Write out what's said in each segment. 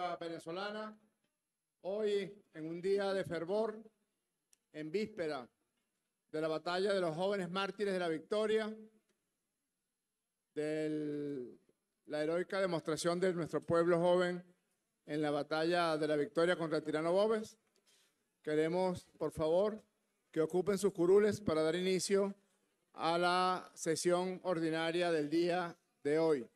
República Venezolana, hoy en un día de fervor, en víspera de la batalla de los jóvenes mártires de la victoria, de la heroica demostración de nuestro pueblo joven en la batalla de la victoria contra el tirano Boves. Queremos, por favor, que ocupen sus curules para dar inicio a la sesión ordinaria del día de hoy.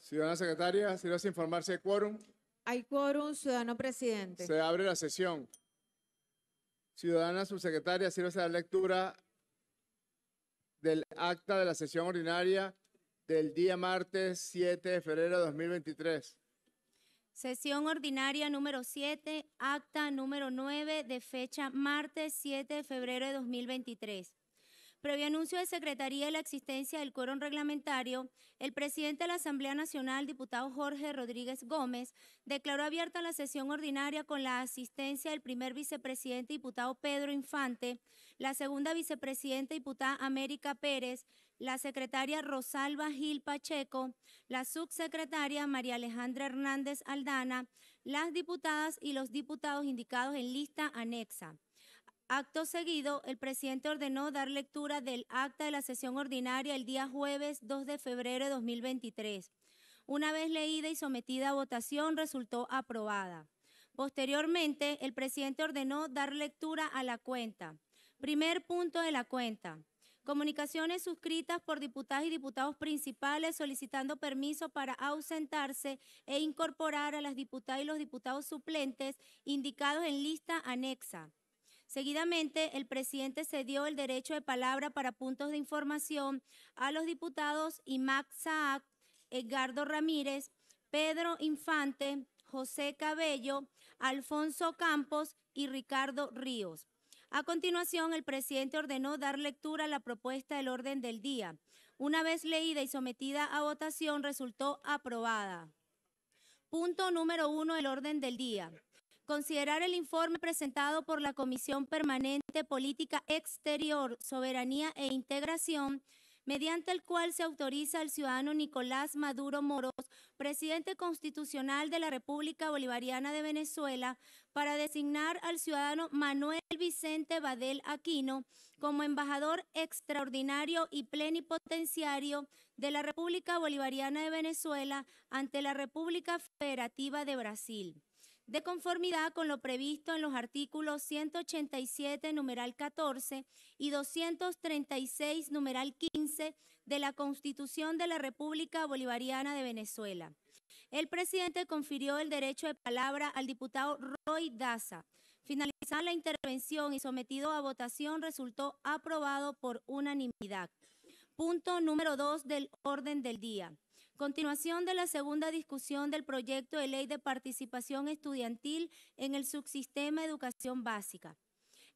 Ciudadana secretaria, si vas a informarse de quórum. Hay quórum, ciudadano presidente. Se abre la sesión. Ciudadana subsecretaria, si vas a dar lectura del acta de la sesión ordinaria del día martes 7 de febrero de 2023. Sesión ordinaria número 7, acta número 9 de fecha martes 7 de febrero de 2023. Previo anuncio de Secretaría de la existencia del quórum reglamentario, el presidente de la Asamblea Nacional, diputado Jorge Rodríguez Gómez, declaró abierta la sesión ordinaria con la asistencia del primer vicepresidente, diputado Pedro Infante, la segunda vicepresidenta, diputada América Pérez, la secretaria Rosalba Gil Pacheco, la subsecretaria María Alejandra Hernández Aldana, las diputadas y los diputados indicados en lista anexa. Acto seguido, el presidente ordenó dar lectura del acta de la sesión ordinaria el día jueves 2 de febrero de 2023. Una vez leída y sometida a votación, resultó aprobada. Posteriormente, el presidente ordenó dar lectura a la cuenta. Primer punto de la cuenta. Comunicaciones suscritas por diputadas y diputados principales solicitando permiso para ausentarse e incorporar a las diputadas y los diputados suplentes indicados en lista anexa. Seguidamente, el presidente cedió el derecho de palabra para puntos de información a los diputados Imac Saak, Edgardo Ramírez, Pedro Infante, José Cabello, Alfonso Campos y Ricardo Ríos. A continuación, el presidente ordenó dar lectura a la propuesta del orden del día. Una vez leída y sometida a votación, resultó aprobada. Punto número 1 del orden del día. Considerar el informe presentado por la Comisión Permanente Política Exterior, Soberanía e Integración, mediante el cual se autoriza al ciudadano Nicolás Maduro Moros, presidente constitucional de la República Bolivariana de Venezuela, para designar al ciudadano Manuel Vicente Badel Aquino como embajador extraordinario y plenipotenciario de la República Bolivariana de Venezuela ante la República Federativa de Brasil, de conformidad con lo previsto en los artículos 187, numeral 14, y 236, numeral 15, de la Constitución de la República Bolivariana de Venezuela. El presidente confirió el derecho de palabra al diputado Roy Daza. Finalizada la intervención y sometido a votación, resultó aprobado por unanimidad. Punto número 2 del orden del día. Continuación de la segunda discusión del proyecto de ley de participación estudiantil en el subsistema educación básica.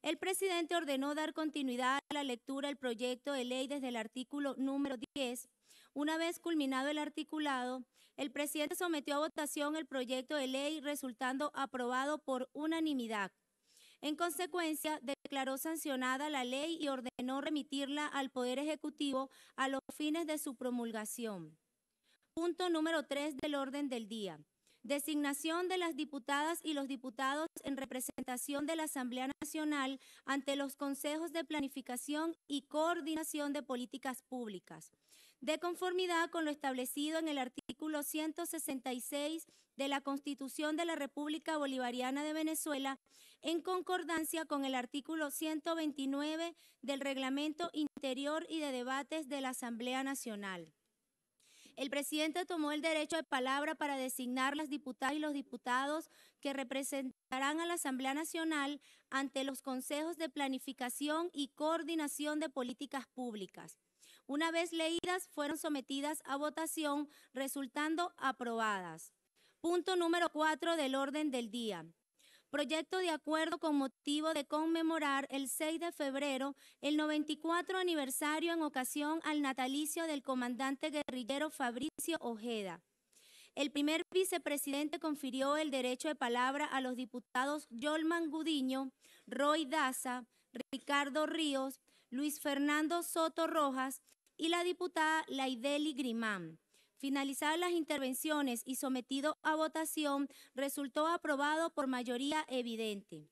El presidente ordenó dar continuidad a la lectura del proyecto de ley desde el artículo número 10. Una vez culminado el articulado, el presidente sometió a votación el proyecto de ley resultando aprobado por unanimidad. En consecuencia, declaró sancionada la ley y ordenó remitirla al Poder Ejecutivo a los fines de su promulgación. Punto número 3 del orden del día. Designación de las diputadas y los diputados en representación de la Asamblea Nacional ante los Consejos de Planificación y Coordinación de Políticas Públicas, de conformidad con lo establecido en el artículo 166 de la Constitución de la República Bolivariana de Venezuela, en concordancia con el artículo 129 del Reglamento Interior y de Debates de la Asamblea Nacional. El presidente tomó el derecho de palabra para designar las diputadas y los diputados que representarán a la Asamblea Nacional ante los Consejos de Planificación y Coordinación de Políticas Públicas. Una vez leídas, fueron sometidas a votación, resultando aprobadas. Punto número 4 del orden del día. Proyecto de acuerdo con motivo de conmemorar el 6 de febrero el 94 aniversario en ocasión al natalicio del comandante guerrillero Fabricio Ojeda. el primer vicepresidente confirió el derecho de palabra a los diputados Yolman Gudiño, Roy Daza, Ricardo Ríos, Luis Fernando Soto Rojas y la diputada Laideli Grimán. Finalizadas las intervenciones y sometido a votación, resultó aprobado por mayoría evidente.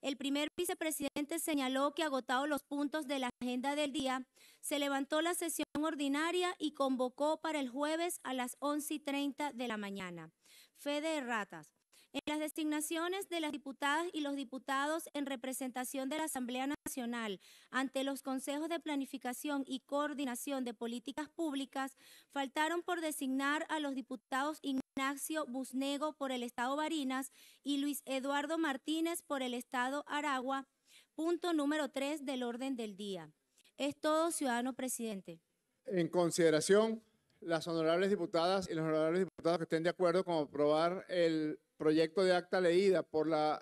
El primer vicepresidente señaló que agotados los puntos de la agenda del día, se levantó la sesión ordinaria y convocó para el jueves a las 11:30 de la mañana. Fe de ratas. En las designaciones de las diputadas y los diputados en representación de la Asamblea Nacional ante los consejos de planificación y coordinación de políticas públicas, faltaron por designar a los diputados Ignacio Busnego por el Estado Barinas y Luis Eduardo Martínez por el Estado Aragua, punto número 3 del orden del día. Es todo, ciudadano presidente. En consideración, las honorables diputadas y los honorables diputados que estén de acuerdo con aprobar el proyecto de acta leída por la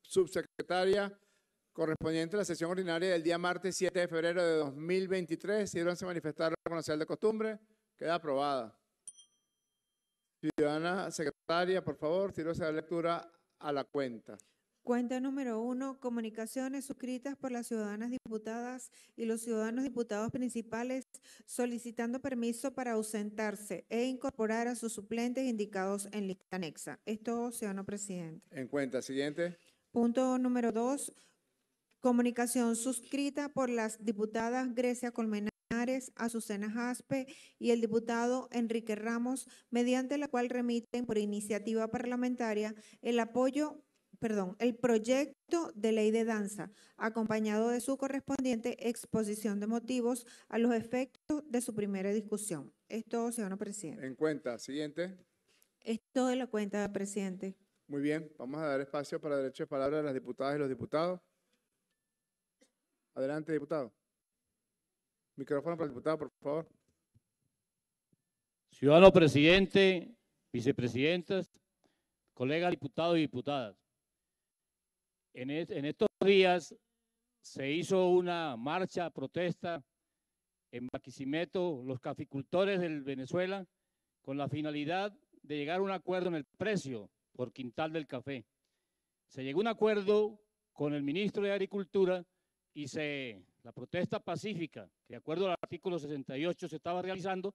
subsecretaria correspondiente a la sesión ordinaria del día martes 7 de febrero de 2023, sírvanse a manifestar con la señal de costumbre, queda aprobada. Ciudadana secretaria, por favor, sírvase a dar lectura a la cuenta. Cuenta número 1, comunicaciones suscritas por las ciudadanas diputadas y los ciudadanos diputados principales solicitando permiso para ausentarse e incorporar a sus suplentes indicados en lista anexa. Es todo, ciudadano presidente. En cuenta siguiente. Punto número 2, comunicación suscrita por las diputadas Grecia Colmenares, Azucena Jaspe y el diputado Enrique Ramos, mediante la cual remiten por iniciativa parlamentaria el apoyo el proyecto de ley de danza, acompañado de su correspondiente exposición de motivos a los efectos de su primera discusión. Es todo, señor presidente. En cuenta, siguiente. Es todo en la cuenta, presidente. Muy bien, vamos a dar espacio para derecho de palabra de las diputadas y los diputados. Adelante, diputado. Micrófono para el diputado, por favor. Ciudadano presidente, vicepresidentas, colegas diputados y diputadas. En estos días se hizo una marcha, protesta en Barquisimeto, los caficultores del Venezuela, con la finalidad de llegar a un acuerdo en el precio por quintal del café. Se llegó a un acuerdo con el ministro de Agricultura y la protesta pacífica, que de acuerdo al artículo 68 se estaba realizando,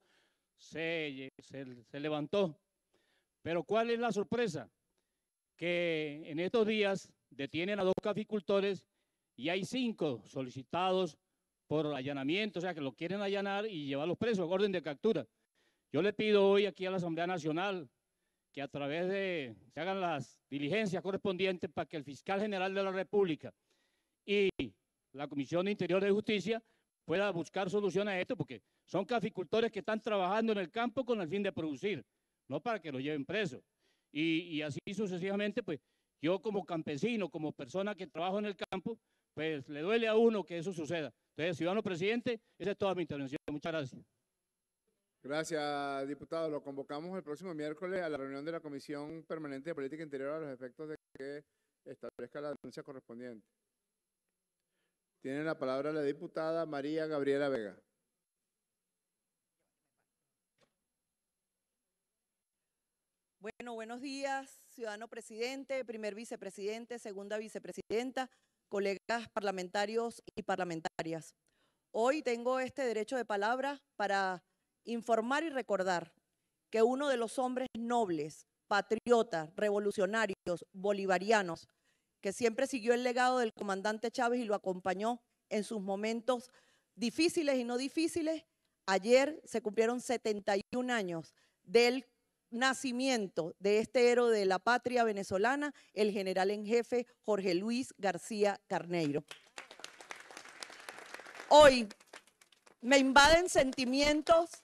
se levantó. Pero ¿cuál es la sorpresa? Que en estos días detienen a 2 caficultores y hay 5 solicitados por allanamiento, o sea que lo quieren allanar y llevarlos presos, orden de captura. Yo le pido hoy aquí a la Asamblea Nacional que a través de se hagan las diligencias correspondientes para que el fiscal general de la República y la Comisión de Interior de Justicia pueda buscar solución a esto, porque son caficultores que están trabajando en el campo con el fin de producir, no para que los lleven presos. Y así sucesivamente, pues, yo como campesino, como persona que trabajo en el campo, pues le duele a uno que eso suceda. Entonces, ciudadano presidente, esa es toda mi intervención. Muchas gracias. Gracias, diputado. Lo convocamos el próximo miércoles a la reunión de la Comisión Permanente de Política Interior a los efectos de que establezca la denuncia correspondiente. Tiene la palabra la diputada María Gabriela Vega. Bueno, buenos días, ciudadano presidente, primer vicepresidente, segunda vicepresidenta, colegas parlamentarios y parlamentarias. Hoy tengo este derecho de palabra para informar y recordar que uno de los hombres nobles, patriotas, revolucionarios, bolivarianos, que siempre siguió el legado del comandante Chávez y lo acompañó en sus momentos difíciles y no difíciles, ayer se cumplieron 71 años del nacimiento de este héroe de la patria venezolana, el general en jefe Jorge Luis García Carneiro. Hoy me invaden sentimientos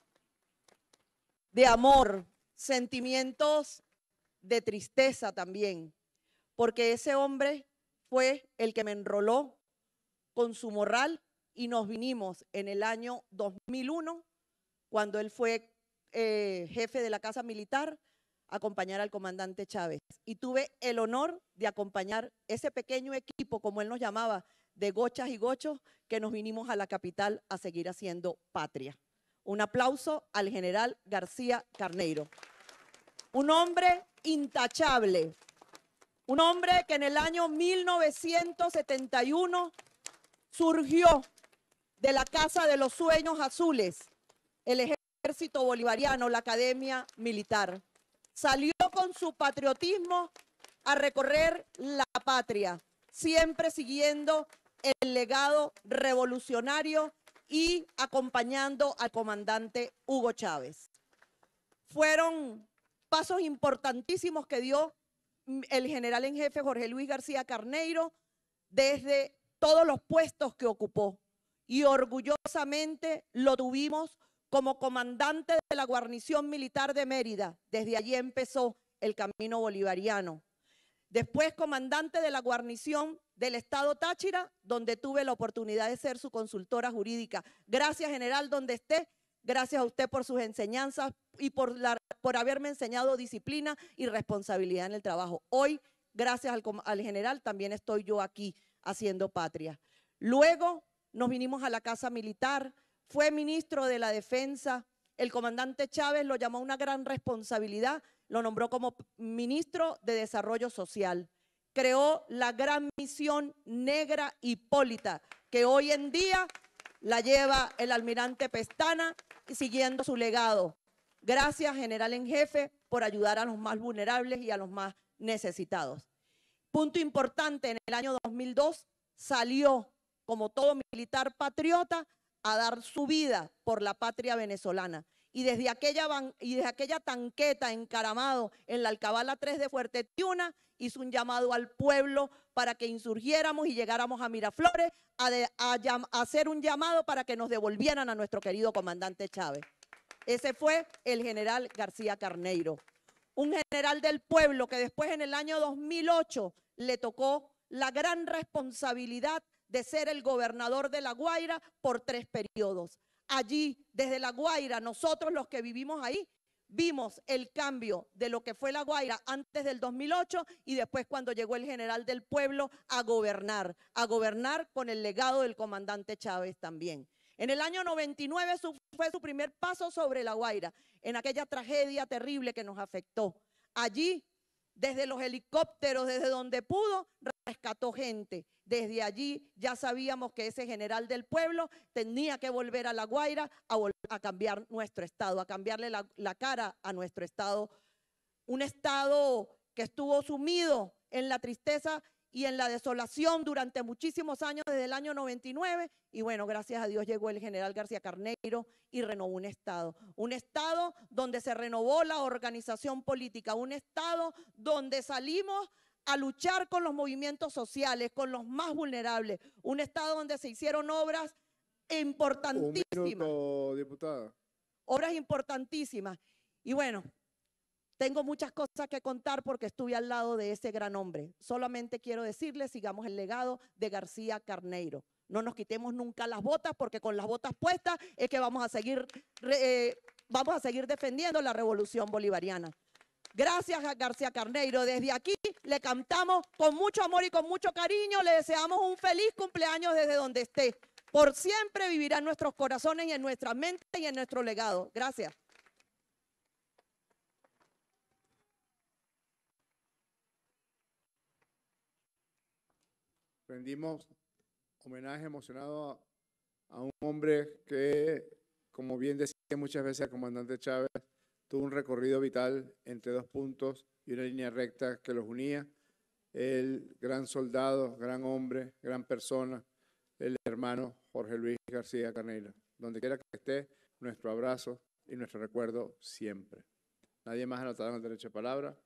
de amor, sentimientos de tristeza también, porque ese hombre fue el que me enroló con su moral y nos vinimos en el año 2001, cuando él fue jefe de la Casa Militar, acompañar al comandante Chávez. Y tuve el honor de acompañar ese pequeño equipo, como él nos llamaba, de gochas y gochos, que nos vinimos a la capital a seguir haciendo patria. Un aplauso al general García Carneiro. un hombre intachable, un hombre que en el año 1971 surgió de la Casa de los Sueños Azules, el Ejército Bolivariano, la Academia Militar. Salió con su patriotismo a recorrer la patria, siempre siguiendo el legado revolucionario y acompañando al comandante Hugo Chávez. Fueron pasos importantísimos que dio el general en jefe Jorge Luis García Carneiro desde todos los puestos que ocupó, y orgullosamente lo tuvimos como comandante de la guarnición militar de Mérida. Desde allí empezó el camino bolivariano. Después comandante de la guarnición del estado Táchira, donde tuve la oportunidad de ser su consultora jurídica. Gracias, general, donde esté. Gracias a usted por sus enseñanzas y por haberme enseñado disciplina y responsabilidad en el trabajo. Hoy, gracias al general, también estoy yo aquí haciendo patria. Luego nos vinimos a la Casa Militar, fue ministro de la Defensa. El comandante Chávez lo llamó una gran responsabilidad, lo nombró como ministro de Desarrollo Social. Creó la gran misión Negra Hipólita, que hoy en día la lleva el almirante Pestana, siguiendo su legado. Gracias, general en jefe, por ayudar a los más vulnerables y a los más necesitados. Punto importante, en el año 2002 salió, como todo militar patriota, a dar su vida por la patria venezolana. Y desde aquella tanqueta, encaramado en la Alcabala 3 de Fuerte Tiuna, hizo un llamado al pueblo para que insurgiéramos y llegáramos a Miraflores a hacer un llamado para que nos devolvieran a nuestro querido comandante Chávez. Ese fue el general García Carneiro. Un general del pueblo que después, en el año 2008, le tocó la gran responsabilidad de ser el gobernador de La Guaira por 3 periodos. Allí, desde La Guaira, nosotros los que vivimos ahí, vimos el cambio de lo que fue La Guaira antes del 2008 y después cuando llegó el general del pueblo a gobernar con el legado del comandante Chávez también. En el año 99 fue su primer paso sobre La Guaira, en aquella tragedia terrible que nos afectó. Allí, desde los helicópteros, desde donde pudo, rescató gente. Desde allí ya sabíamos que ese general del pueblo tenía que volver a La Guaira a cambiar nuestro estado, a cambiarle la cara a nuestro estado. Un estado que estuvo sumido en la tristeza y en la desolación durante muchísimos años, desde el año 99, y bueno, gracias a Dios llegó el general García Carneiro y renovó un estado donde se renovó la organización política, un estado donde salimos a luchar con los movimientos sociales, con los más vulnerables, un estado donde se hicieron obras importantísimas. Un minuto, diputada. Obras importantísimas. Y bueno, tengo muchas cosas que contar porque estuve al lado de ese gran hombre. Solamente quiero decirles, sigamos el legado de García Carneiro. No nos quitemos nunca las botas, porque con las botas puestas es que vamos a seguir defendiendo la revolución bolivariana. Gracias a García Carneiro. Desde aquí le cantamos con mucho amor y con mucho cariño. Le deseamos un feliz cumpleaños desde donde esté. Por siempre vivirá en nuestros corazones y en nuestras mentes y en nuestro legado. Gracias. Rendimos homenaje emocionado a un hombre que, como bien decía muchas veces el comandante Chávez, tuvo un recorrido vital entre dos puntos y una línea recta que los unía. El gran soldado, gran hombre, gran persona, el hermano Jorge Luis García Carneiro. Donde quiera que esté, nuestro abrazo y nuestro recuerdo siempre. Nadie más anotado en el derecho de palabra.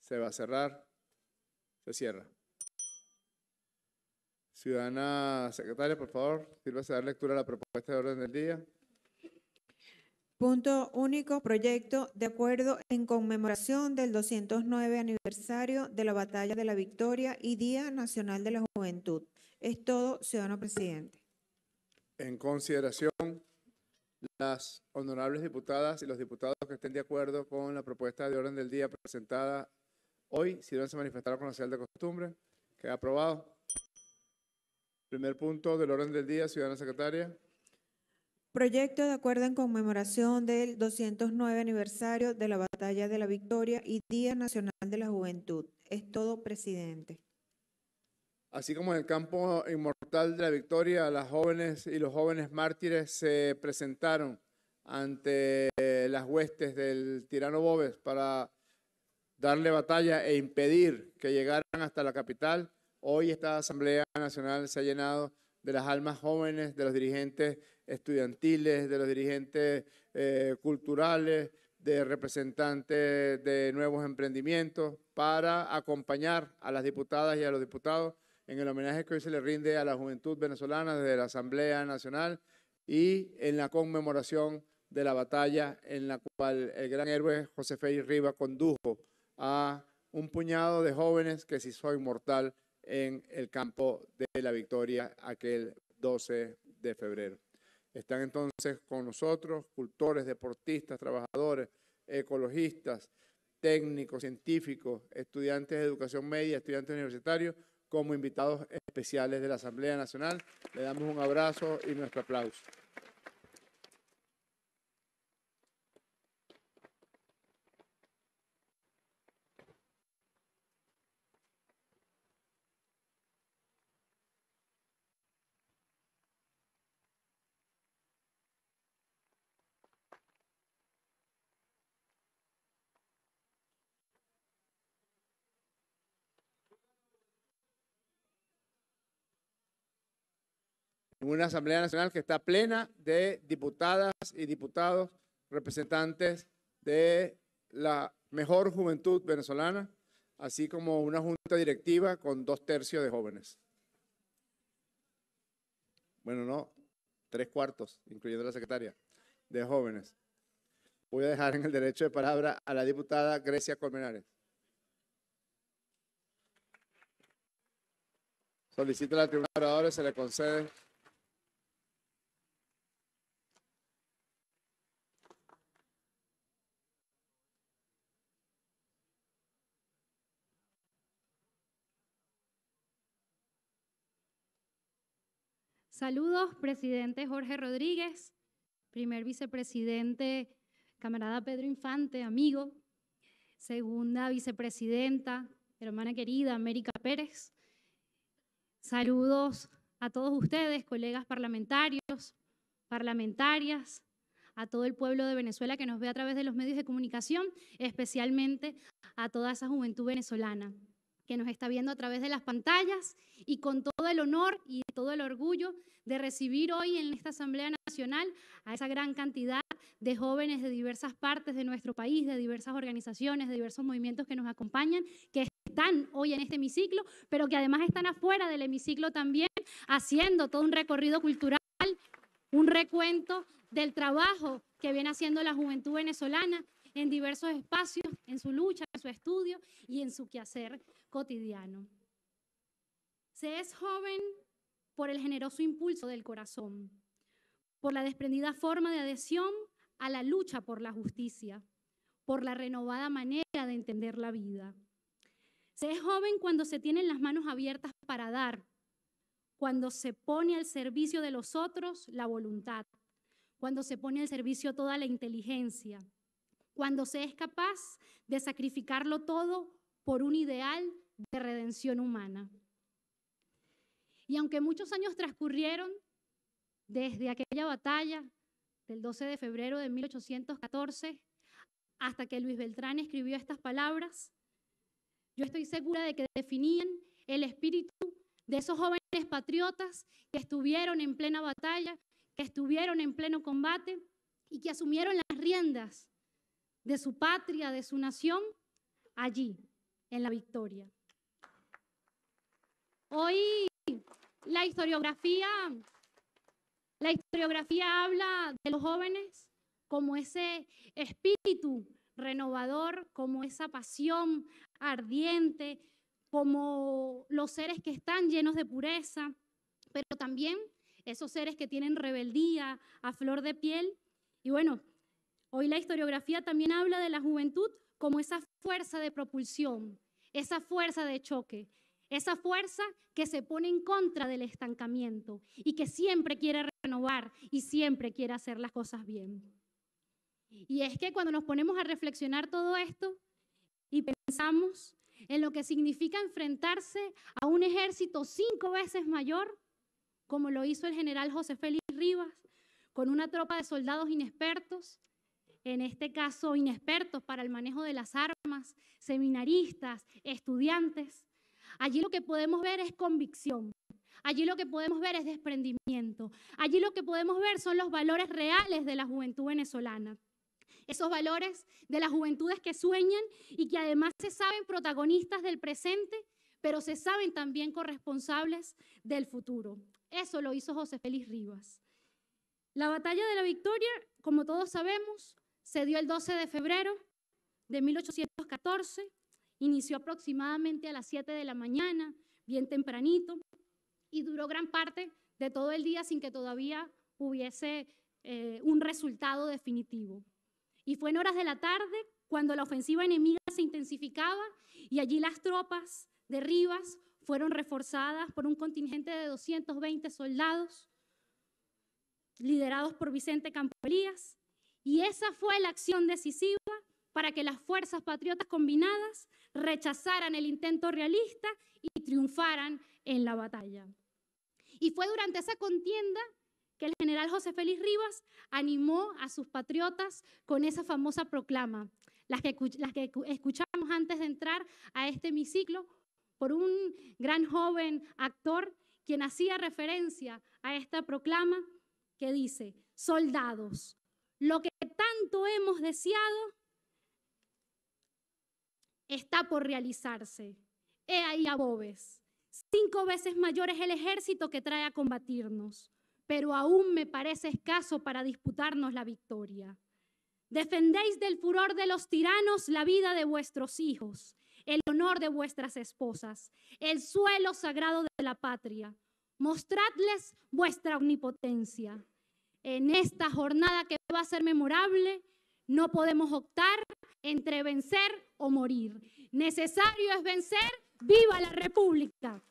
Se va a cerrar. Se cierra. Ciudadana secretaria, por favor, sírvase a dar lectura a la propuesta de orden del día. Punto único, proyecto de acuerdo en conmemoración del 209 aniversario de la Batalla de la Victoria y Día Nacional de la Juventud. Es todo, ciudadano presidente. En consideración, las honorables diputadas y los diputados que estén de acuerdo con la propuesta de orden del día presentada hoy, si no se manifestaron con la señal de costumbre, queda aprobado. Primer punto del orden del día, ciudadana secretaria. Proyecto de acuerdo en conmemoración del 209 aniversario de la Batalla de la Victoria y Día Nacional de la Juventud. Es todo, presidente. Así como en el campo inmortal de la Victoria, las jóvenes y los jóvenes mártires se presentaron ante las huestes del tirano Boves para darle batalla e impedir que llegaran hasta la capital. Hoy esta Asamblea Nacional se ha llenado de las almas jóvenes, de los dirigentes estudiantiles, de los dirigentes culturales, de representantes de nuevos emprendimientos, para acompañar a las diputadas y a los diputados en el homenaje que hoy se le rinde a la juventud venezolana desde la Asamblea Nacional y en la conmemoración de la batalla en la cual el gran héroe José Félix Rivas condujo a un puñado de jóvenes que se hizo inmortal en el campo de la Victoria aquel 12 de febrero. Están entonces con nosotros cultores, deportistas, trabajadores, ecologistas, técnicos, científicos, estudiantes de educación media, estudiantes universitarios, como invitados especiales de la Asamblea Nacional. Le damos un abrazo y nuestro aplauso. Una Asamblea Nacional que está plena de diputadas y diputados, representantes de la mejor juventud venezolana, así como una junta directiva con 2/3 de jóvenes. Bueno, no, 3/4, incluyendo la secretaria, de jóvenes. Voy a dejar en el derecho de palabra a la diputada Grecia Colmenares. Solicita a la tribuna de oradores, se le concede. Saludos, presidente Jorge Rodríguez, primer vicepresidente, camarada Pedro Infante, amigo, segunda vicepresidenta, hermana querida, América Pérez. Saludos a todos ustedes, colegas parlamentarios, parlamentarias, a todo el pueblo de Venezuela que nos ve a través de los medios de comunicación, especialmente a toda esa juventud venezolana que nos está viendo a través de las pantallas, y con todo el honor y todo el orgullo de recibir hoy en esta Asamblea Nacional a esa gran cantidad de jóvenes de diversas partes de nuestro país, de diversas organizaciones, de diversos movimientos que nos acompañan, que están hoy en este hemiciclo, pero que además están afuera del hemiciclo también, haciendo todo un recorrido cultural, un recuento del trabajo que viene haciendo la juventud venezolana en diversos espacios, en su lucha, en su estudio y en su quehacer cotidiano. Se es joven por el generoso impulso del corazón, por la desprendida forma de adhesión a la lucha por la justicia, por la renovada manera de entender la vida. Se es joven cuando se tienen las manos abiertas para dar, cuando se pone al servicio de los otros la voluntad, cuando se pone al servicio toda la inteligencia, cuando se es capaz de sacrificarlo todo por un ideal de redención humana. Y aunque muchos años transcurrieron desde aquella batalla del 12 de febrero de 1814 hasta que Luis Beltrán escribió estas palabras, yo estoy segura de que definían el espíritu de esos jóvenes patriotas que estuvieron en plena batalla, que estuvieron en pleno combate y que asumieron las riendas de su patria, de su nación, allí, en la Victoria. Hoy la historiografía habla de los jóvenes como ese espíritu renovador, como esa pasión ardiente, como los seres que están llenos de pureza, pero también esos seres que tienen rebeldía a flor de piel. Y bueno, hoy la historiografía también habla de la juventud como esa fuerza de propulsión, esa fuerza de choque, Esa fuerza que se pone en contra del estancamiento y que siempre quiere renovar y siempre quiere hacer las cosas bien. Y es que cuando nos ponemos a reflexionar todo esto y pensamos en lo que significa enfrentarse a un ejército 5 veces mayor, como lo hizo el general José Félix Rivas, con una tropa de soldados inexpertos, en este caso inexpertos para el manejo de las armas, seminaristas, estudiantes. Allí lo que podemos ver es convicción, allí lo que podemos ver es desprendimiento, allí lo que podemos ver son los valores reales de la juventud venezolana. Esos valores de las juventudes que sueñan y que además se saben protagonistas del presente, pero se saben también corresponsables del futuro. Eso lo hizo José Félix Rivas. La Batalla de la Victoria, como todos sabemos, se dio el 12 de febrero de 1814, inició aproximadamente a las 7 de la mañana, bien tempranito, y duró gran parte de todo el día sin que todavía hubiese un resultado definitivo. Y fue en horas de la tarde cuando la ofensiva enemiga se intensificaba y allí las tropas de Rivas fueron reforzadas por un contingente de 220 soldados liderados por Vicente Campelías, y esa fue la acción decisiva para que las fuerzas patriotas combinadas rechazaran el intento realista y triunfaran en la batalla. Y fue durante esa contienda que el general José Félix Rivas animó a sus patriotas con esa famosa proclama, las que escuchamos antes de entrar a este hemiciclo, por un gran joven actor quien hacía referencia a esta proclama que dice: soldados, lo que tanto hemos deseado está por realizarse. He ahí a Boves. 5 veces mayor es el ejército que trae a combatirnos, pero aún me parece escaso para disputarnos la victoria. Defendéis del furor de los tiranos la vida de vuestros hijos, el honor de vuestras esposas, el suelo sagrado de la patria. Mostradles vuestra omnipotencia. En esta jornada que va a ser memorable, no podemos optar entre vencer o morir. Necesario es vencer. ¡Viva la República!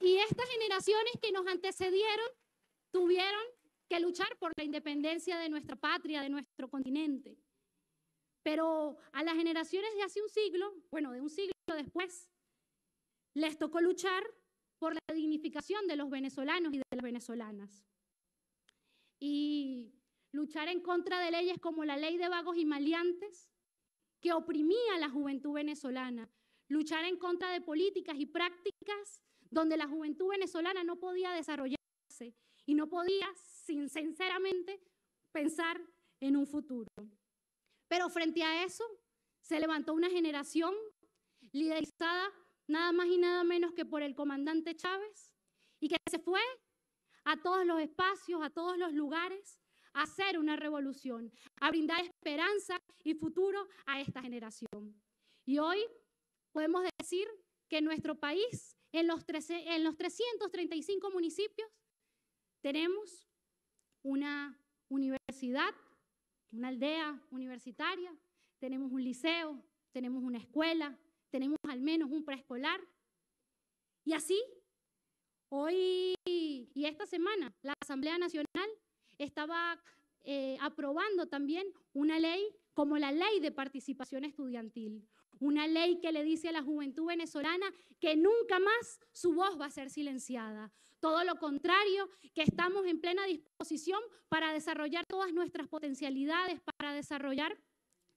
Y estas generaciones que nos antecedieron tuvieron que luchar por la independencia de nuestra patria, de nuestro continente. Pero a las generaciones de hace un siglo, bueno, de un siglo después, les tocó luchar por la dignificación de los venezolanos y de las venezolanas. Y luchar en contra de leyes como la ley de vagos y maleantes, que oprimía a la juventud venezolana, luchar en contra de políticas y prácticas donde la juventud venezolana no podía desarrollarse y no podía, sinceramente, pensar en un futuro. Pero frente a eso, se levantó una generación liderizada nada más y nada menos que por el comandante Chávez, y que se fue a todos los espacios, a todos los lugares, a hacer una revolución, a brindar esperanza y futuro a esta generación. Y hoy podemos decir que en nuestro país, en los 335 municipios, tenemos una universidad, una aldea universitaria, tenemos un liceo, tenemos una escuela, tenemos al menos un preescolar. Y así, hoy y esta semana, la Asamblea Nacional estaba aprobando también una ley como la Ley de Participación Estudiantil, una ley que le dice a la juventud venezolana que nunca más su voz va a ser silenciada. Todo lo contrario, que estamos en plena disposición para desarrollar todas nuestras potencialidades, para desarrollar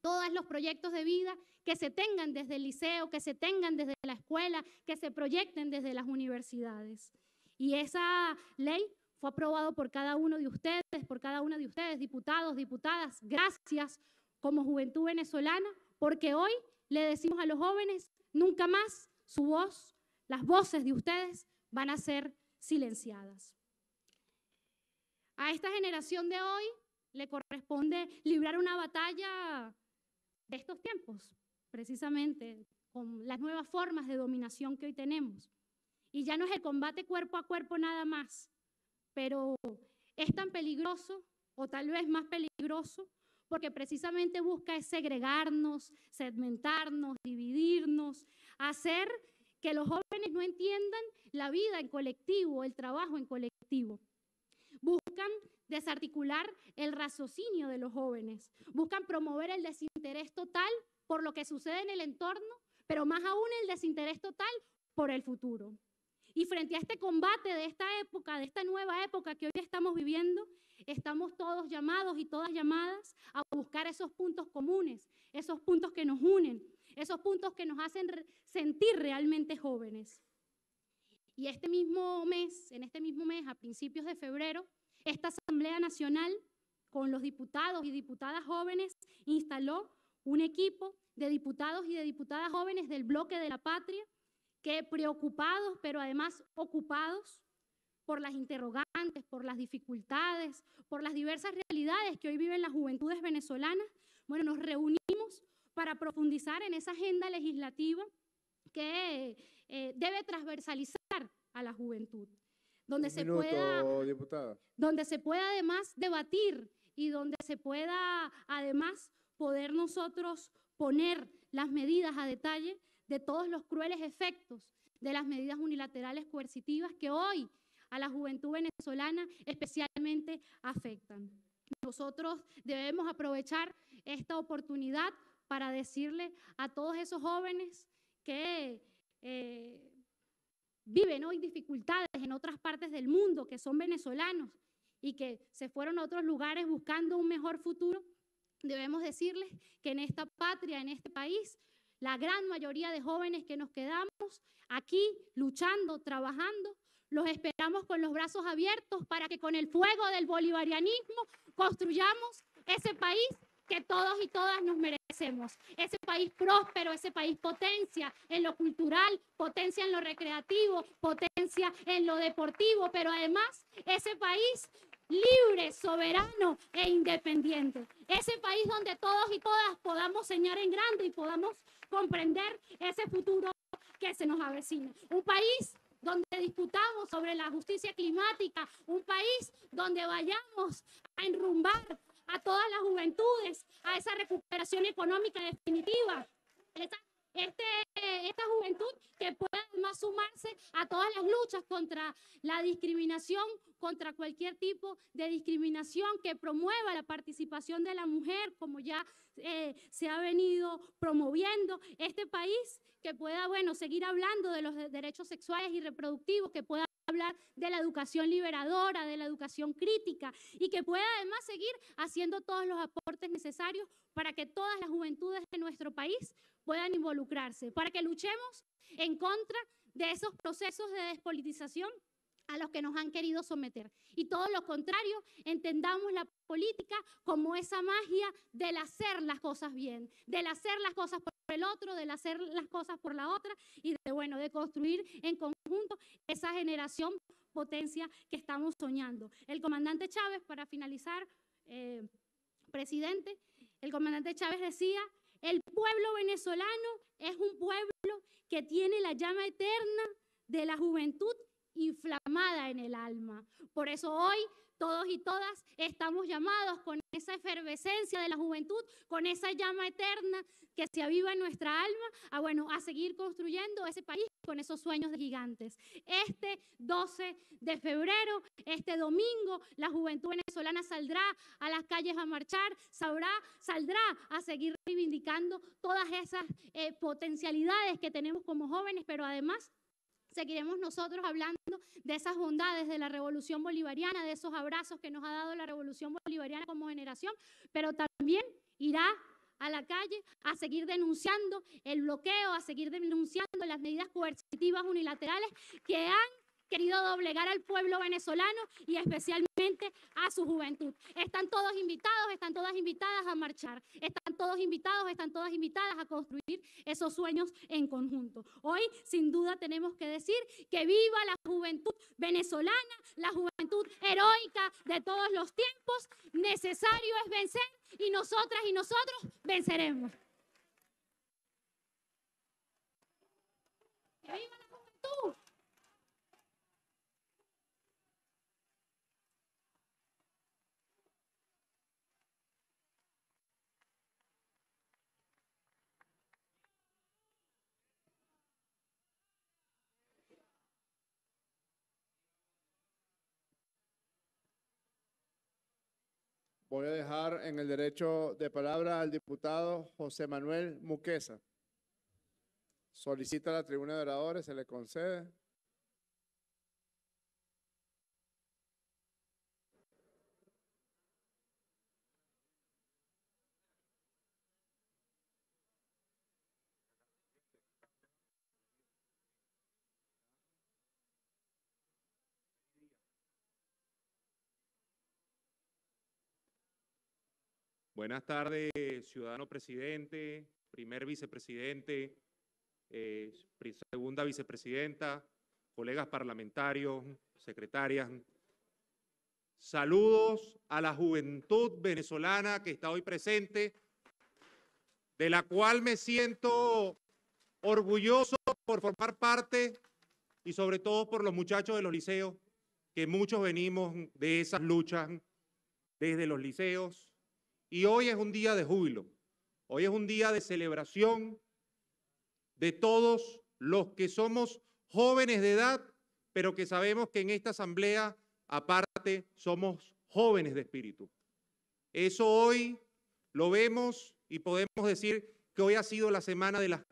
todos los proyectos de vida que se tengan desde el liceo, que se tengan desde la escuela, que se proyecten desde las universidades. Y esa ley fue aprobado por cada uno de ustedes, diputados, diputadas. Gracias como juventud venezolana, porque hoy le decimos a los jóvenes, nunca más su voz, las voces de ustedes van a ser silenciadas. A esta generación de hoy le corresponde librar una batalla de estos tiempos, precisamente con las nuevas formas de dominación que hoy tenemos. Y ya no es el combate cuerpo a cuerpo nada más, pero es tan peligroso, o tal vez más peligroso, porque precisamente busca es segregarnos, segmentarnos, dividirnos, hacer que los jóvenes no entiendan la vida en colectivo, el trabajo en colectivo. Buscan desarticular el raciocinio de los jóvenes, buscan promover el desinterés total por lo que sucede en el entorno, pero más aún el desinterés total por el futuro. Y frente a este combate de esta época, de esta nueva época que hoy estamos viviendo, estamos todos llamados y todas llamadas a buscar esos puntos comunes, esos puntos que nos unen, esos puntos que nos hacen sentir realmente jóvenes. Y en este mismo mes, a principios de febrero, esta Asamblea Nacional, con los diputados y diputadas jóvenes, instaló un equipo de diputados y de diputadas jóvenes del Bloque de la Patria, que preocupados, pero además ocupados por las interrogantes, por las dificultades, por las diversas realidades que hoy viven las juventudes venezolanas, bueno, nos reunimos para profundizar en esa agenda legislativa que debe transversalizar a la juventud, donde se pueda además debatir y donde se pueda además poder nosotros poner las medidas a detalle de todos los crueles efectos de las medidas unilaterales coercitivas que hoy a la juventud venezolana especialmente afectan. Nosotros debemos aprovechar esta oportunidad para decirle a todos esos jóvenes que viven hoy dificultades en otras partes del mundo, que son venezolanos y que se fueron a otros lugares buscando un mejor futuro, debemos decirles que en esta patria, en este país, la gran mayoría de jóvenes que nos quedamos aquí luchando, trabajando, los esperamos con los brazos abiertos para que con el fuego del bolivarianismo construyamos ese país que todos y todas nos merecemos. Ese país próspero, ese país potencia en lo cultural, potencia en lo recreativo, potencia en lo deportivo, pero además ese país libre, soberano e independiente. Ese país donde todos y todas podamos soñar en grande y podamos comprender ese futuro que se nos avecina. Un país donde discutamos sobre la justicia climática, un país donde vayamos a enrumbar a todas las juventudes, a esa recuperación económica definitiva, esta juventud que pueda además sumarse a todas las luchas contra la discriminación, contra cualquier tipo de discriminación que promueva la participación de la mujer, como ya se ha venido promoviendo este país, que pueda, bueno, seguir hablando de los derechos sexuales y reproductivos, que pueda hablar de la educación liberadora, de la educación crítica y que pueda además seguir haciendo todos los aportes necesarios para que todas las juventudes de nuestro país puedan involucrarse, para que luchemos en contra de esos procesos de despolitización a los que nos han querido someter. Y todo lo contrario, entendamos la política como esa magia del hacer las cosas bien, del hacer las cosas por el otro, del hacer las cosas por la otra y de construir en conjunto esa generación potencia que estamos soñando. El comandante Chávez, para finalizar, presidente, el comandante Chávez decía: el pueblo venezolano es un pueblo que tiene la llama eterna de la juventud inflamada en el alma. Por eso hoy todos y todas estamos llamados con esa efervescencia de la juventud, con esa llama eterna que se aviva en nuestra alma, a seguir construyendo ese país con esos sueños de gigantes. Este 12 de febrero, este domingo, la juventud venezolana saldrá a las calles a marchar, saldrá a seguir reivindicando todas esas potencialidades que tenemos como jóvenes, pero además seguiremos nosotros hablando de esas bondades de la Revolución Bolivariana, de esos abrazos que nos ha dado la Revolución Bolivariana como generación, pero también irá a la calle a seguir denunciando el bloqueo, a seguir denunciando las medidas coercitivas unilaterales que han querido doblegar al pueblo venezolano y especialmente a su juventud. Están todos invitados, están todas invitadas a marchar, están todos invitados, están todas invitadas a construir esos sueños en conjunto. Hoy, sin duda, tenemos que decir que viva la juventud venezolana, la juventud heroica de todos los tiempos. Necesario es vencer y nosotras y nosotros venceremos. ¡Que viva la juventud! Voy a dejar en el derecho de palabra al diputado José Manuel Muqueza. Solicita la tribuna de oradores, se le concede. Buenas tardes, ciudadano presidente, primer vicepresidente, segunda vicepresidenta, colegas parlamentarios, secretarias. Saludos a la juventud venezolana que está hoy presente, de la cual me siento orgulloso por formar parte y sobre todo por los muchachos de los liceos, que muchos venimos de esas luchas desde los liceos. Y hoy es un día de júbilo, hoy es un día de celebración de todos los que somos jóvenes de edad, pero que sabemos que en esta asamblea, aparte, somos jóvenes de espíritu. Eso hoy lo vemos y podemos decir que hoy ha sido la semana de la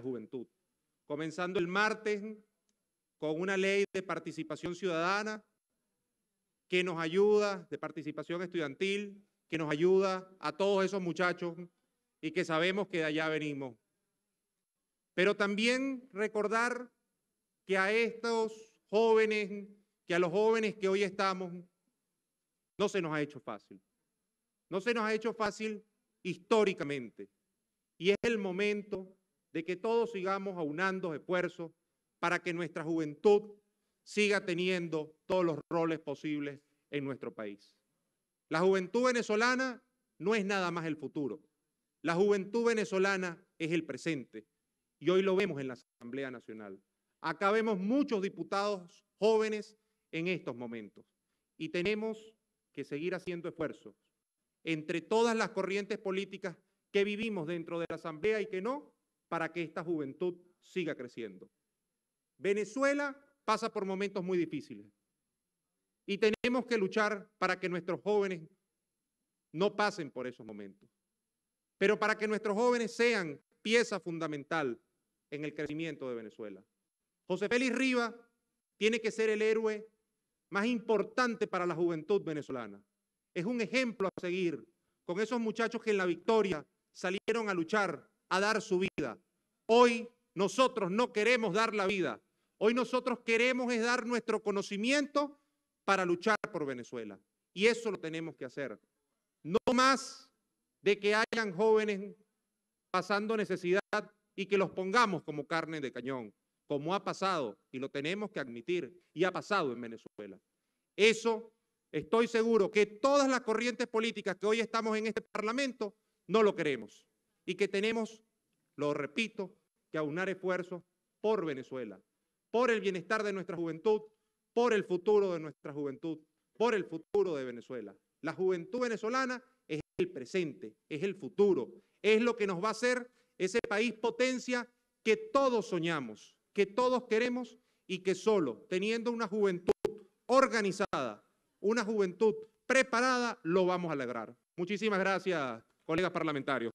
juventud. Comenzando el martes con una ley de participación ciudadana, que nos ayuda, de participación estudiantil, que nos ayuda a todos esos muchachos y que sabemos que de allá venimos. Pero también recordar que a estos jóvenes, que a los jóvenes que hoy estamos, no se nos ha hecho fácil. No se nos ha hecho fácil históricamente. Y es el momento de que todos sigamos aunando esfuerzos para que nuestra juventud siga teniendo todos los roles posibles en nuestro país. La juventud venezolana no es nada más el futuro. La juventud venezolana es el presente. Y hoy lo vemos en la Asamblea Nacional. Acá vemos muchos diputados jóvenes en estos momentos. Y tenemos que seguir haciendo esfuerzos entre todas las corrientes políticas que vivimos dentro de la Asamblea y que no, para que esta juventud siga creciendo. Venezuela pasa por momentos muy difíciles y tenemos que luchar para que nuestros jóvenes no pasen por esos momentos, pero para que nuestros jóvenes sean pieza fundamental en el crecimiento de Venezuela. José Félix Rivas tiene que ser el héroe más importante para la juventud venezolana. Es un ejemplo a seguir con esos muchachos que en la Victoria salieron a luchar, a dar su vida. Hoy nosotros no queremos dar la vida. Hoy nosotros queremos es dar nuestro conocimiento para luchar por Venezuela. Y eso lo tenemos que hacer. No más de que hayan jóvenes pasando necesidad y que los pongamos como carne de cañón, como ha pasado, y lo tenemos que admitir, y ha pasado en Venezuela. Eso estoy seguro que todas las corrientes políticas que hoy estamos en este Parlamento no lo queremos. Y que tenemos, lo repito, que aunar esfuerzos por Venezuela, por el bienestar de nuestra juventud, por el futuro de nuestra juventud, por el futuro de Venezuela. La juventud venezolana es el presente, es el futuro, es lo que nos va a hacer ese país potencia que todos soñamos, que todos queremos y que solo teniendo una juventud organizada, una juventud preparada, lo vamos a lograr. Muchísimas gracias, colegas parlamentarios.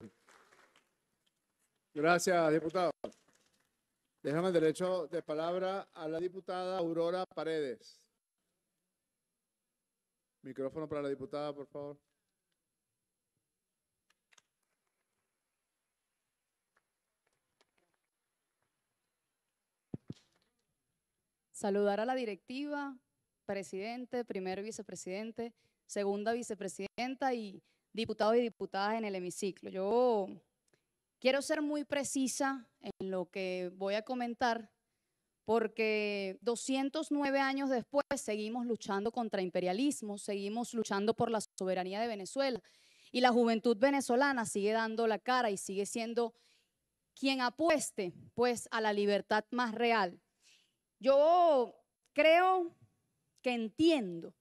Gracias, diputado. Déjame el derecho de palabra a la diputada Aurora Paredes. Micrófono para la diputada, por favor. Saludar a la directiva, presidente, primer vicepresidente, segunda vicepresidenta y diputados y diputadas en el hemiciclo. Quiero ser muy precisa en lo que voy a comentar porque 209 años después seguimos luchando contra imperialismo, seguimos luchando por la soberanía de Venezuela y la juventud venezolana sigue dando la cara y sigue siendo quien apueste pues a la libertad más real. Yo creo que entiendo,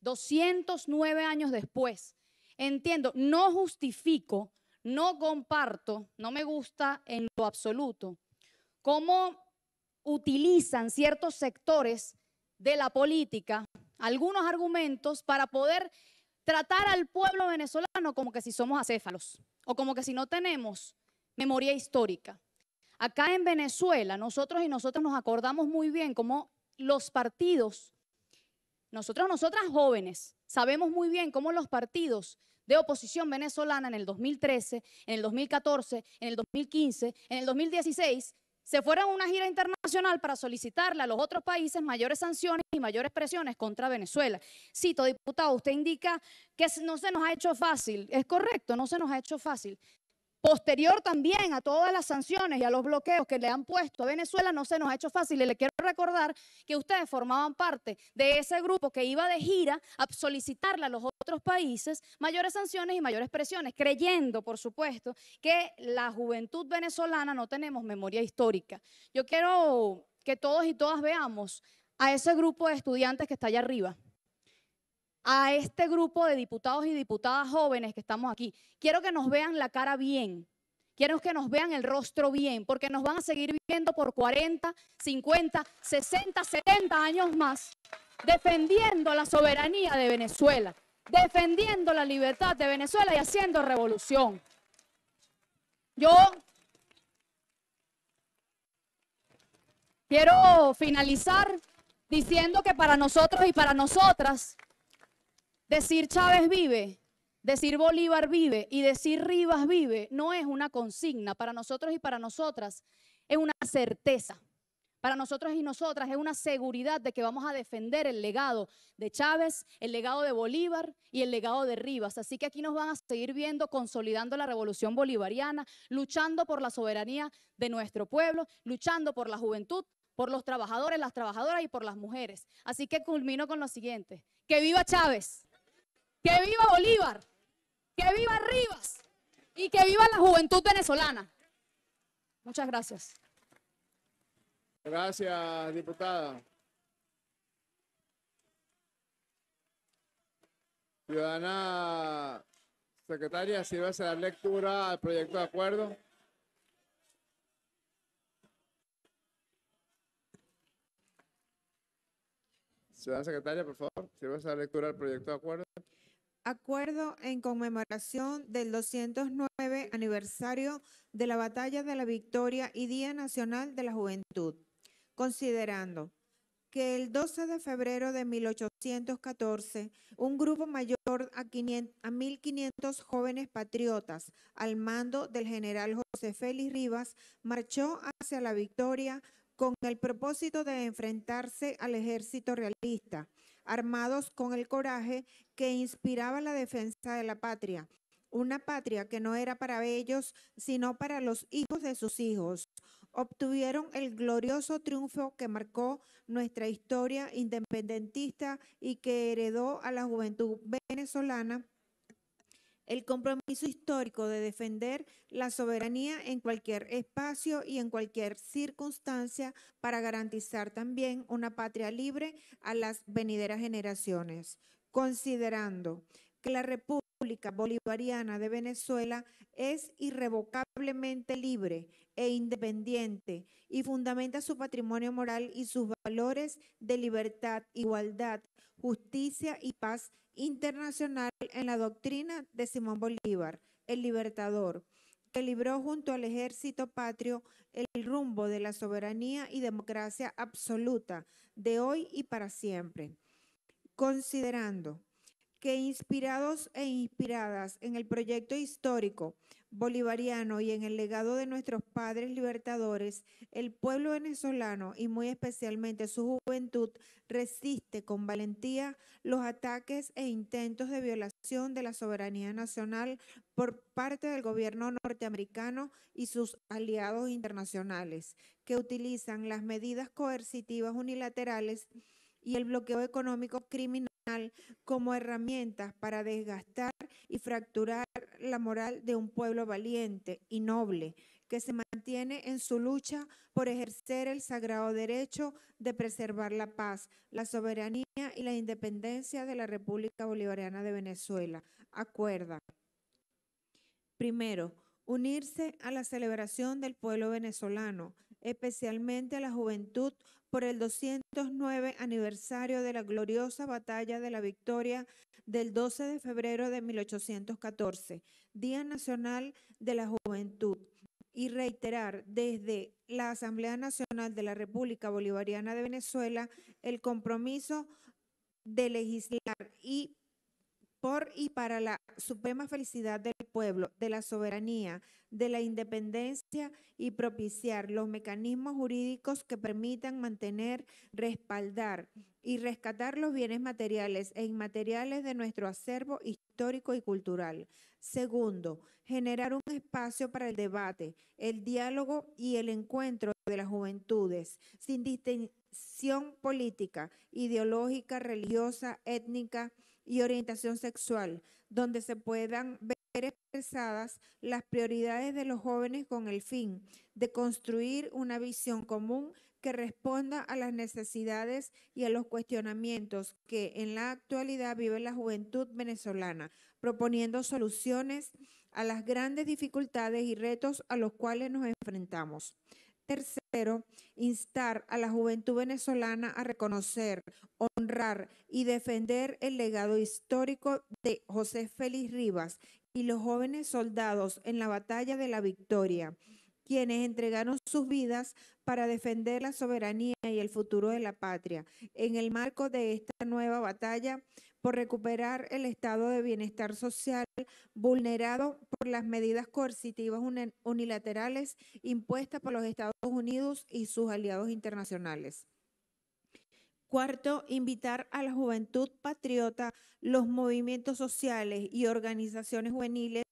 209 años después, entiendo, no justifico, no comparto, no me gusta en lo absoluto cómo utilizan ciertos sectores de la política algunos argumentos para poder tratar al pueblo venezolano como que si somos acéfalos o como que si no tenemos memoria histórica. Acá en Venezuela, nosotros y nosotras nos acordamos muy bien cómo los partidos, nosotros, nosotras jóvenes, sabemos muy bien cómo los partidos de oposición venezolana en el 2013, en el 2014, en el 2015, en el 2016, se fueron a una gira internacional para solicitarle a los otros países mayores sanciones y mayores presiones contra Venezuela. Cito, diputado, usted indica que no se nos ha hecho fácil. Es correcto, no se nos ha hecho fácil. Posterior también a todas las sanciones y a los bloqueos que le han puesto a Venezuela, no se nos ha hecho fácil. Y le quiero recordar que ustedes formaban parte de ese grupo que iba de gira a solicitarle a los otros países mayores sanciones y mayores presiones, creyendo, por supuesto, que la juventud venezolana no tenemos memoria histórica. Yo quiero que todos y todas veamos a ese grupo de estudiantes que está allá arriba, a este grupo de diputados y diputadas jóvenes que estamos aquí. Quiero que nos vean la cara bien, quiero que nos vean el rostro bien, porque nos van a seguir viviendo por 40, 50, 60, 70 años más, defendiendo la soberanía de Venezuela, defendiendo la libertad de Venezuela y haciendo revolución. Yo quiero finalizar diciendo que para nosotros y para nosotras, decir Chávez vive, decir Bolívar vive y decir Rivas vive no es una consigna. Para nosotros y para nosotras es una certeza. Para nosotros y nosotras es una seguridad de que vamos a defender el legado de Chávez, el legado de Bolívar y el legado de Rivas. Así que aquí nos van a seguir viendo consolidando la revolución bolivariana, luchando por la soberanía de nuestro pueblo, luchando por la juventud, por los trabajadores, las trabajadoras y por las mujeres. Así que culmino con lo siguiente. ¡Que viva Chávez! ¡Que viva Bolívar! ¡Que viva Rivas! ¡Y que viva la juventud venezolana! Muchas gracias. Gracias, diputada. Ciudadana secretaria, sírvase la lectura al proyecto de acuerdo. Ciudadana secretaria, por favor, sírvase la lectura al proyecto de acuerdo. Acuerdo en conmemoración del 209 aniversario de la Batalla de la Victoria y Día Nacional de la Juventud, considerando que el 12 de febrero de 1814, un grupo mayor a 1.500 jóvenes patriotas al mando del general José Félix Rivas marchó hacia la Victoria con el propósito de enfrentarse al ejército realista, armados con el coraje que inspiraba la defensa de la patria, una patria que no era para ellos, sino para los hijos de sus hijos. Obtuvieron el glorioso triunfo que marcó nuestra historia independentista y que heredó a la juventud venezolana el compromiso histórico de defender la soberanía en cualquier espacio y en cualquier circunstancia para garantizar también una patria libre a las venideras generaciones, considerando que la República Bolivariana de Venezuela es irrevocablemente libre e independiente y fundamenta su patrimonio moral y sus valores de libertad, igualdad, justicia y paz internacional en la doctrina de Simón Bolívar, el libertador, que libró junto al ejército patrio el rumbo de la soberanía y democracia absoluta de hoy y para siempre. Considerando que inspirados e inspiradas en el proyecto histórico bolivariano y en el legado de nuestros padres libertadores, el pueblo venezolano y muy especialmente su juventud resiste con valentía los ataques e intentos de violación de la soberanía nacional por parte del gobierno norteamericano y sus aliados internacionales, que utilizan las medidas coercitivas unilaterales y el bloqueo económico criminal como herramientas para desgastar y fracturar la moral de un pueblo valiente y noble que se mantiene en su lucha por ejercer el sagrado derecho de preservar la paz, la soberanía y la independencia de la República Bolivariana de Venezuela. Acuerda. Primero, unirse a la celebración del pueblo venezolano especialmente a la juventud, por el 209 aniversario de la gloriosa Batalla de la Victoria del 12 de febrero de 1814, Día Nacional de la Juventud, y reiterar desde la Asamblea Nacional de la República Bolivariana de Venezuela el compromiso de legislar y por y para la suprema felicidad del pueblo, de la soberanía, de la independencia y propiciar los mecanismos jurídicos que permitan mantener, respaldar y rescatar los bienes materiales e inmateriales de nuestro acervo histórico y cultural. Segundo, generar un espacio para el debate, el diálogo y el encuentro de las juventudes, sin distinción política, ideológica, religiosa, étnica y orientación sexual, donde se puedan ver expresadas las prioridades de los jóvenes con el fin de construir una visión común que responda a las necesidades y a los cuestionamientos que en la actualidad vive la juventud venezolana, proponiendo soluciones a las grandes dificultades y retos a los cuales nos enfrentamos. Tercero, instar a la juventud venezolana a reconocer, honrar y defender el legado histórico de José Félix Rivas y los jóvenes soldados en la Batalla de la Victoria, quienes entregaron sus vidas para defender la soberanía y el futuro de la patria, en el marco de esta nueva batalla por recuperar el estado de bienestar social vulnerado por las medidas coercitivas unilaterales impuestas por los Estados Unidos y sus aliados internacionales. Cuarto, invitar a la juventud patriota, los movimientos sociales y organizaciones juveniles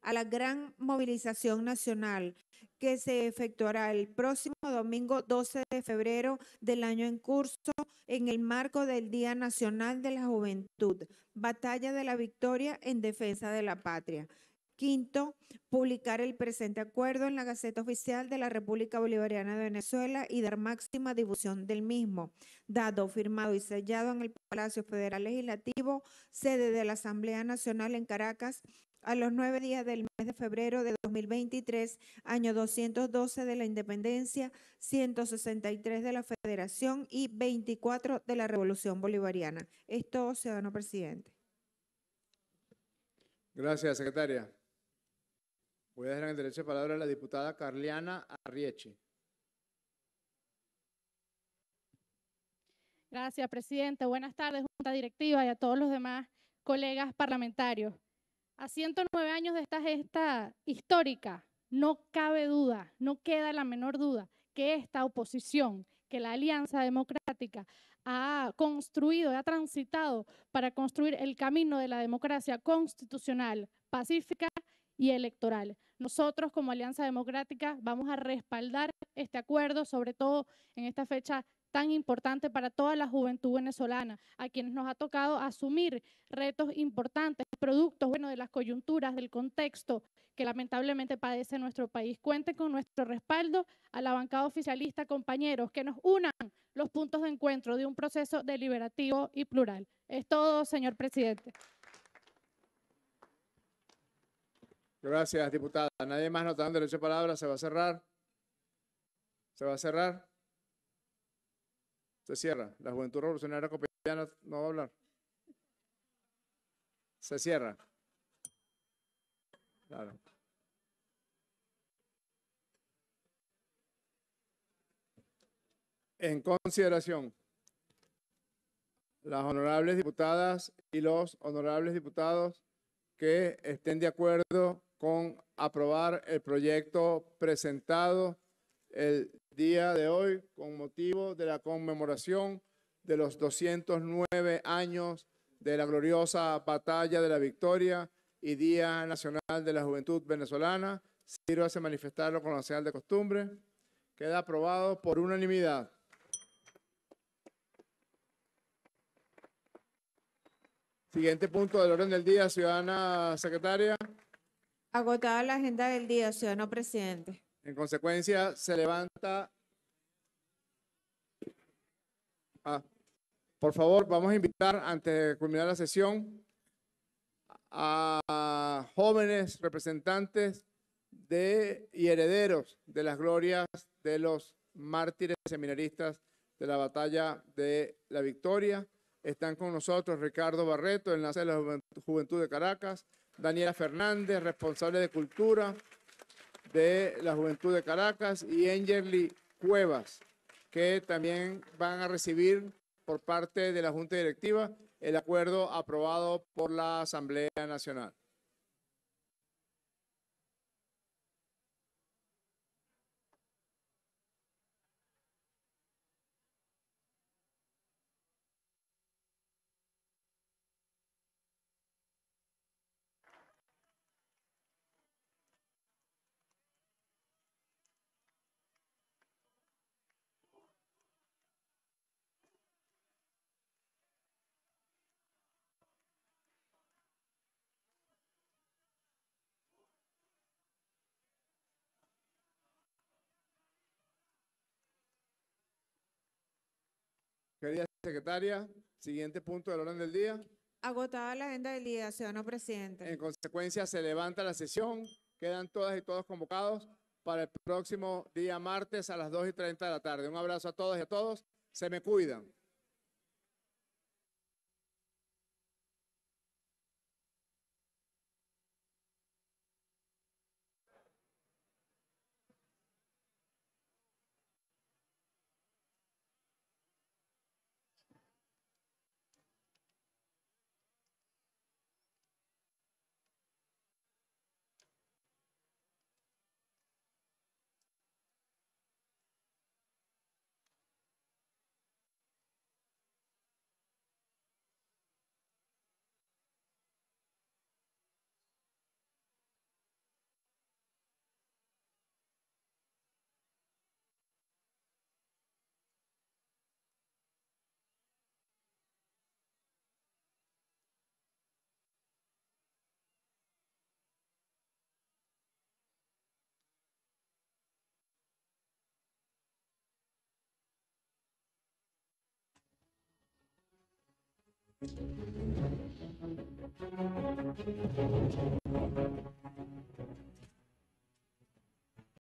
a la gran movilización nacional que se efectuará el próximo domingo 12 de febrero del año en curso en el marco del Día Nacional de la Juventud, Batalla de la Victoria en defensa de la patria. Quinto, publicar el presente acuerdo en la Gaceta Oficial de la República Bolivariana de Venezuela y dar máxima difusión del mismo, dado, firmado y sellado en el Palacio Federal Legislativo, sede de la Asamblea Nacional en Caracas, a los 9 días del mes de febrero de 2023, año 212 de la Independencia, 163 de la Federación y 24 de la Revolución Bolivariana. Es todo, ciudadano presidente. Gracias, secretaria. Voy a dejar en el derecho de palabra a la diputada Carliana Arriechi. Gracias, presidente. Buenas tardes, Junta Directiva, y a todos los demás colegas parlamentarios. A 109 años de esta gesta histórica, no cabe duda, no queda la menor duda que esta oposición, que la Alianza Democrática ha construido, ha transitado para construir el camino de la democracia constitucional, pacífica y electoral. Nosotros como Alianza Democrática vamos a respaldar este acuerdo, sobre todo en esta fecha tan importante para toda la juventud venezolana, a quienes nos ha tocado asumir retos importantes, productos, bueno, de las coyunturas, del contexto que lamentablemente padece nuestro país. Cuenten con nuestro respaldo a la bancada oficialista, compañeros, que nos unan los puntos de encuentro de un proceso deliberativo y plural. Es todo, señor presidente. Gracias, diputada. Nadie más nos está dando derecho de palabra. Se va a cerrar. Se va a cerrar. Se cierra. La Juventud Revolucionaria Copiana no va a hablar. Se cierra. Claro. En consideración, las honorables diputadas y los honorables diputados que estén de acuerdo con aprobar el proyecto presentado el día de hoy con motivo de la conmemoración de los 209 años de la gloriosa Batalla de la Victoria y Día Nacional de la Juventud Venezolana, sírvase manifestarlo con la señal de costumbre. Queda aprobado por unanimidad. Siguiente punto del orden del día, ciudadana secretaria. Agotada la agenda del día, ciudadano presidente. En consecuencia, se levanta. Por favor, vamos a invitar, antes de culminar la sesión, a jóvenes representantes y herederos de las glorias de los mártires seminaristas de la Batalla de la Victoria. Están con nosotros Ricardo Barreto, enlace de la Juventud de Caracas, Daniela Fernández, responsable de Cultura de la Juventud de Caracas, y Engerly Cuevas, que también van a recibir por parte de la Junta Directiva el acuerdo aprobado por la Asamblea Nacional. Querida secretaria, siguiente punto del orden del día. Agotada la agenda del día, señor presidente. En consecuencia, se levanta la sesión. Quedan todas y todos convocados para el próximo día martes a las 2:30 de la tarde. Un abrazo a todas y a todos. Se me cuidan.